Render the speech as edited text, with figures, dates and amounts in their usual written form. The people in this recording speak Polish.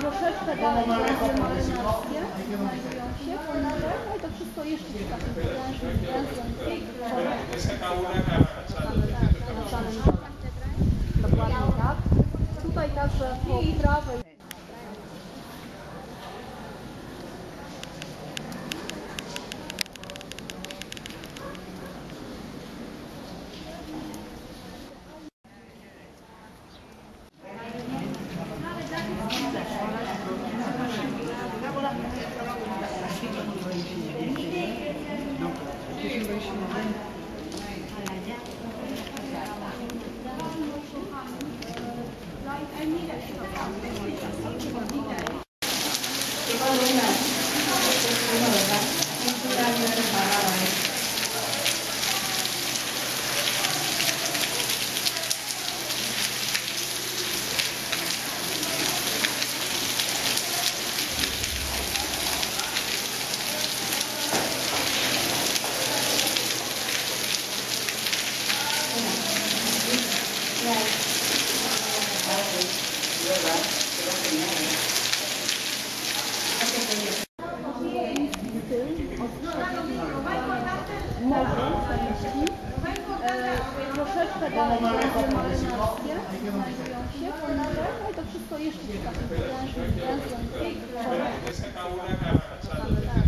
Troszeczkę dalej marynacje znajdują się, no i to wszystko jeszcze w takim dokładnie tak. Tutaj także po prawej. Troszeczkę dalej marynacje znajdują się, no i to wszystko jeszcze w takim